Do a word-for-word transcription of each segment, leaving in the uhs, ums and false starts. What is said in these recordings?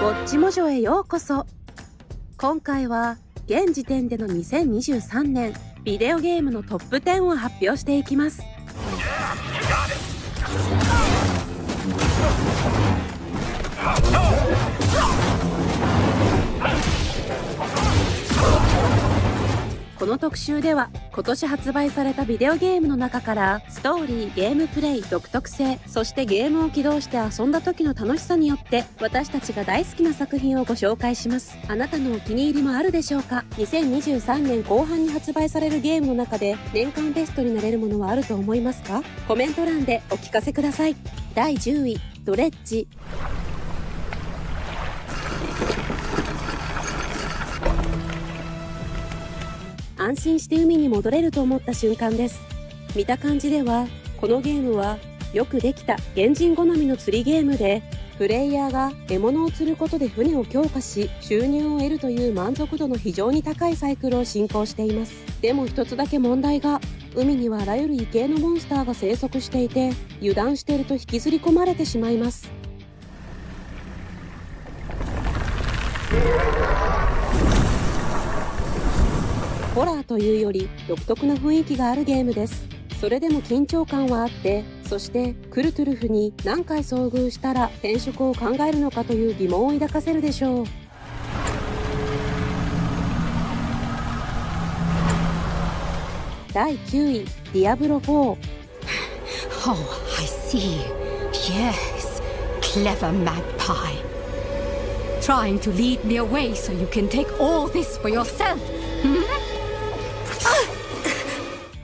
ぼっちもじょへようこそ。今回は現時点でのにせんにじゅうさんねんビデオゲームのトップじゅうを発表していきます。この特集では今年発売されたビデオゲームの中からストーリー、ゲームプレイ、独特性、そしてゲームを起動して遊んだ時の楽しさによって私たちが大好きな作品をご紹介します。あなたのお気に入りもあるでしょうか。にせんにじゅうさんねんこう半に発売されるゲームの中で年間ベストになれるものはあると思いますか？コメント欄でお聞かせください。だいじゅういドレッジ。安心して海に戻れると思った瞬間です。見た感じではこのゲームはよくできた原人好みの釣りゲームで、プレイヤーが獲物を釣ることで船を強化し収入を得るという満足度の非常に高いサイクルを進行しています。でも一つだけ問題が、海にはあらゆる異形のモンスターが生息していて、油断していると引きずり込まれてしまいます。ホラーというより独特な雰囲気があるゲームです。それでも緊張感はあって、そしてクルトゥルフに何回遭遇したら転職を考えるのかという疑問を抱かせるでしょう。だいきゅういディアブロフォー。 Oh, I see. Yes, clever magpie. Trying to lead me away so you can take all this for yourself.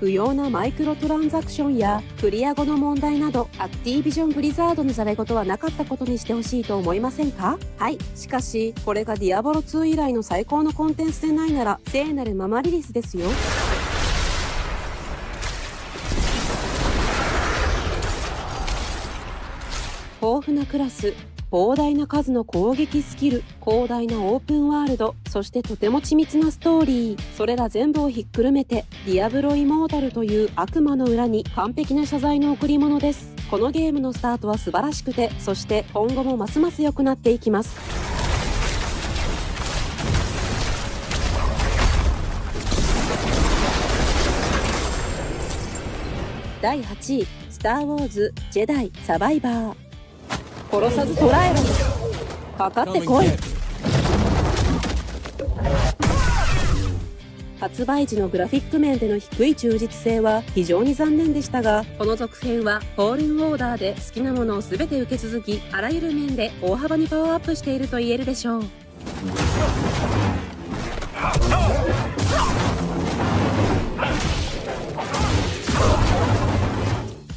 不要なマイクロトランザクションやクリア後の問題など、アクティビジョンブリザードのざれ事はなかったことにしてほしいと思いませんか？はい、しかしこれがディアボロツー以来の最高のコンテンツでないなら聖なるママリリスですよ。豊富なクラス、膨大な数の攻撃スキル、広大なオープンワールド、そしてとても緻密なストーリー、それら全部をひっくるめてディアブロ・イモータルという悪魔の裏に完璧な謝罪の贈り物です。このゲームのスタートは素晴らしくて、そして今後もますます良くなっていきます。だいはちいスター・ウォーズジェダイサバイバー。殺さず捕らえろ、かかってこい。発売時のグラフィック面での低い忠実性は非常に残念でしたが、この続編はフォールンオーダーで好きなものを全て受け続き、あらゆる面で大幅にパワーアップしていると言えるでしょう。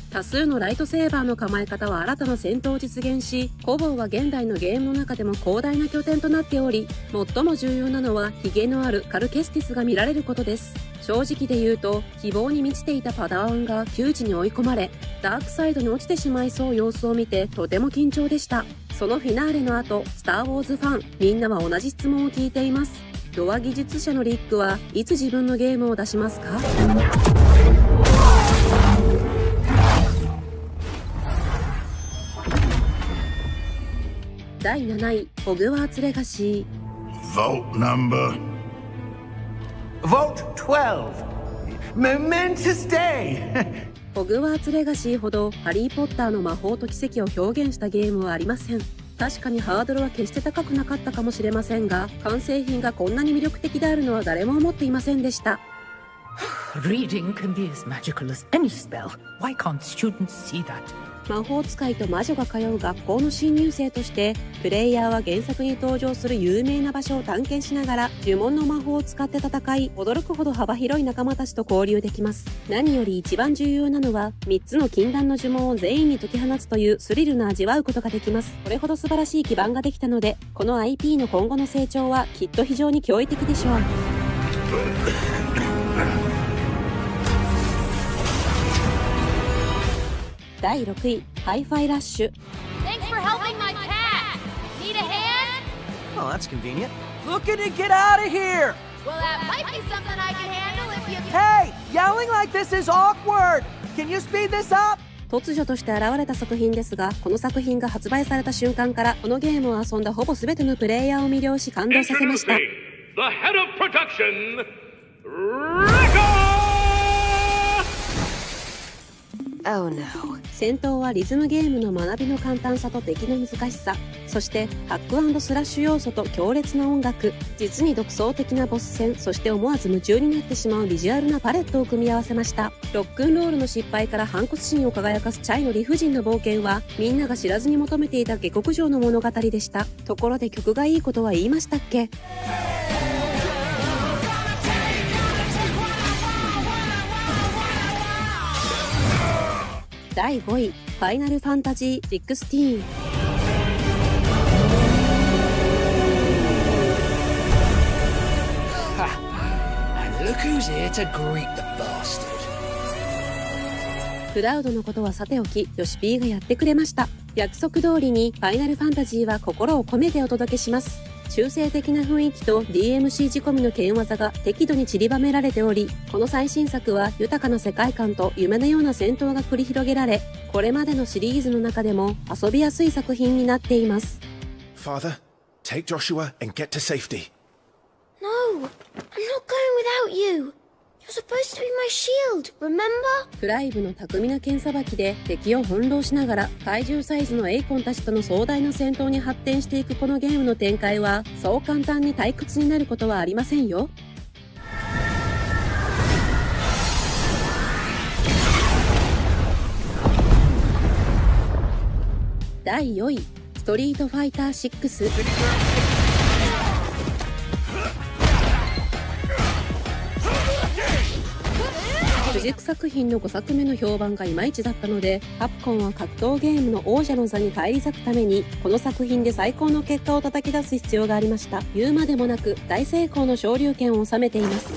多数のライトセーバーの構え方は新たな戦闘を実現し、コボウは現代のゲームの中でも広大な拠点となっており、最も重要なのはヒゲのあるカルケスティスが見られることです。正直で言うと希望に満ちていたパダワンが窮地に追い込まれ、ダークサイドに落ちてしまいそう様子を見てとても緊張でした。そのフィナーレの後、スター・ウォーズファンみんなは同じ質問を聞いています。ドア技術者のリックはいつ自分のゲームを出しますか？だいなないホグワーツレガシー。 Vote number Vote じゅう Momentous day ホグワーツレガシーほどハリー・ポッターの魔法と奇跡を表現したゲームはありません。確かにハードルは決して高くなかったかもしれませんが、完成品がこんなに魅力的であるのは誰も思っていませんでした。 Reading can be as magical as any spell. Why can't students see that? 魔法使いと魔女が通う学校の新入生として、プレイヤーは原作に登場する有名な場所を探検しながら呪文の魔法を使って戦い、驚くほど幅広い仲間たちと交流できます。何より一番重要なのはみっつの禁断の呪文を全員に解き放つというスリルの味わうことができます。これほど素晴らしい基盤ができたので、この アイピー の今後の成長はきっと非常に驚異的でしょう。だいろくいハイファイラッシュ。Feeling like this is awkward. Can you speed this up? 突如として現れた作品ですが、この作品が発売された瞬間からこのゲームを遊んだほぼ全てのプレイヤーを魅了し感動させました。Oh no. 戦闘はリズムゲームの学びの簡単さと出来の難しさ、そしてハック&スラッシュ要素と強烈な音楽、実に独創的なボス戦、そして思わず夢中になってしまうビジュアルなパレットを組み合わせました。ロックンロールの失敗から反骨心を輝かすチャイの理不尽な冒険は、みんなが知らずに求めていた下克上の物語でした。ところで曲がいいことは言いましたっけ？だいごい、ファイナルファンタジーじゅうろく。クラウドのことはさておき、ヨシピーがやってくれました。約束通りに、ファイナルファンタジーは心を込めてお届けします。中性的な雰囲気と ディーエムシー 仕込みの剣技が適度に散りばめられており、この最新作は豊かな世界観と夢のような戦闘が繰り広げられ、これまでのシリーズの中でも遊びやすい作品になっています。 Father, take Joshua and get to safety. No, I'm not going without you. You're supposed to be my shield, remember? クライブの巧みな剣さばきで敵を翻弄しながら怪獣サイズのエイコンたちとの壮大な戦闘に発展していくこのゲームの展開は、そう簡単に退屈になることはありませんよ。だいよんい、ストリートファイターシックス。主軸作品のごさくめの評判がいまいちだったので、カプコンは格闘ゲームの王者の座に返り咲くためにこの作品で最高の結果を叩き出す必要がありました。言うまでもなく大成功の昇竜拳を収めています。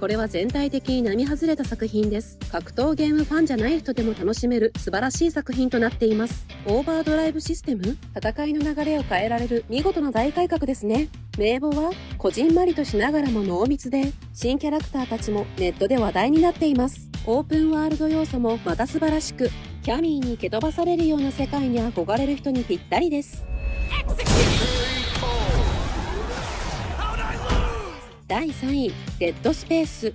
これは全体的に並外れた作品です。格闘ゲームファンじゃない人でも楽しめる素晴らしい作品となっています。オーバードライブシステム、戦いの流れを変えられる見事な大改革ですね。名簿はこじんまりとしながらも濃密で、新キャラクターたちもネットで話題になっています。オープンワールド要素もまた素晴らしく、キャミーに蹴飛ばされるような世界に憧れる人にぴったりです。だいさんい、デッドスペース。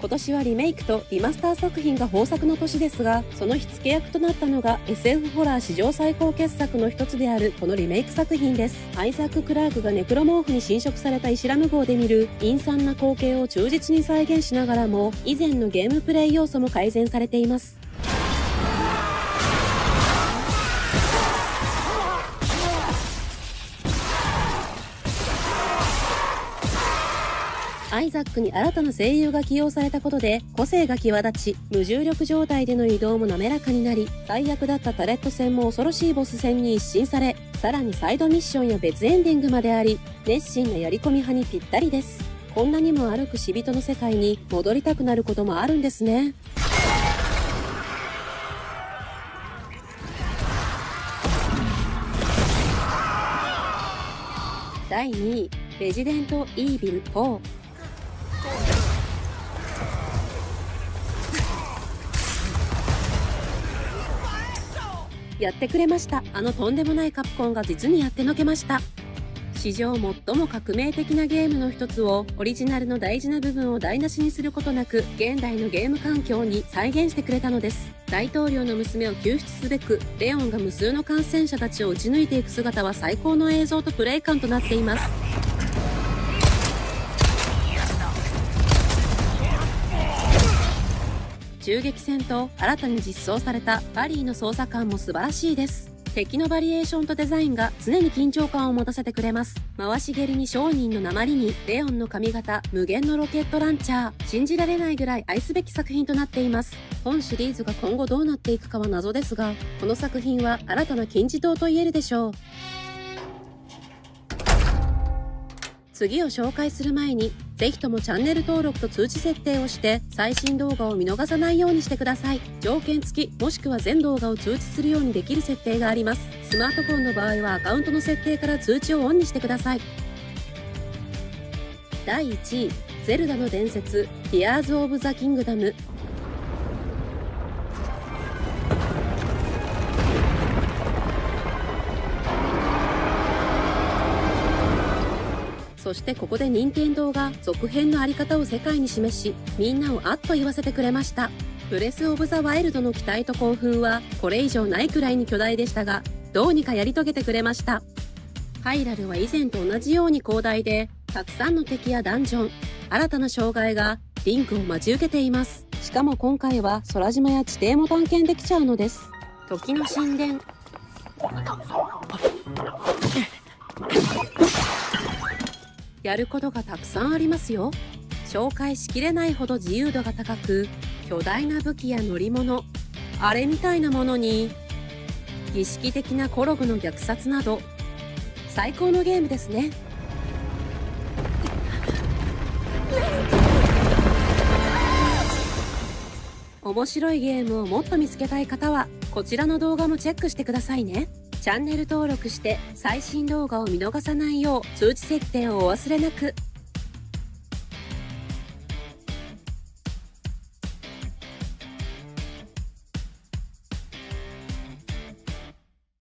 今年はリメイクとリマスター作品が豊作の年ですが、その火付け役となったのが エスエフ ホラー史上最高傑作の一つであるこのリメイク作品です。アイザック・クラークがネクロモーフに侵食されたイシラム号で見る陰惨な光景を忠実に再現しながらも、以前のゲームプレイ要素も改善されています。アイザックに新たな声優が起用されたことで個性が際立ち、無重力状態での移動も滑らかになり、最悪だったタレット戦も恐ろしいボス戦に一新され、さらにサイドミッションや別エンディングまであり、熱心なやり込み派にぴったりです。こんなにも歩く死人の世界に戻りたくなることもあるんですね。だいにい、レジデントイービルフォー。やってくれました。あのとんでもないカプコンが実にやってのけました。史上最も革命的なゲームの一つを、オリジナルの大事な部分を台無しにすることなく現代のゲーム環境に再現してくれたのです。大統領の娘を救出すべくレオンが無数の感染者たちを打ち抜いていく姿は、最高の映像とプレイ感となっています。銃撃戦と新たに実装されたバリーの操作感も素晴らしいです。敵のバリエーションとデザインが常に緊張感を持たせてくれます。回し蹴りに商人の訛りにレオンの髪型、無限のロケットランチャー、信じられないぐらい愛すべき作品となっています。本シリーズが今後どうなっていくかは謎ですが、この作品は新たな金字塔と言えるでしょう。次を紹介する前に、ぜひともチャンネル登録と通知設定をして最新動画を見逃さないようにしてください。条件付きもしくは全動画を通知するようにできる設定があります。スマートフォンの場合はアカウントの設定から通知をオンにしてください。だいいちい、ゼルダの伝説、ティアーズ・オブ・ザ・キングダム。そしてここで任天堂が続編のあり方を世界に示し、みんなをあっと言わせてくれました。ブレス・オブ・ザ・ワイルドの期待と興奮はこれ以上ないくらいに巨大でしたが、どうにかやり遂げてくれました。ハイラルは以前と同じように広大で、たくさんの敵やダンジョン、新たな障害がリンクを待ち受けています。しかも今回は空島や地底も探検できちゃうのです。時の神殿。やることがたくさんありますよ。紹介しきれないほど自由度が高く、巨大な武器や乗り物、あれみたいなものに儀式的なコログの虐殺など、最高のゲームですね。面白いゲームをもっと見つけたい方はこちらの動画もチェックしてくださいね。チャンネル登録して最新動画を見逃さないよう通知設定をお忘れなく。